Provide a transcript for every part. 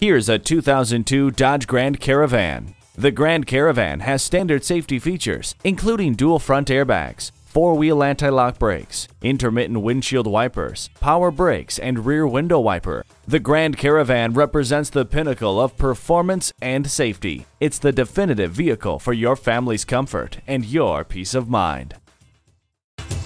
Here's a 2002 Dodge Grand Caravan. The Grand Caravan has standard safety features, including dual front airbags, four-wheel anti-lock brakes, intermittent windshield wipers, power brakes, and rear window wiper. The Grand Caravan represents the pinnacle of performance and safety. It's the definitive vehicle for your family's comfort and your peace of mind.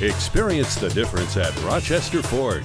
Experience the difference at Rochester Ford.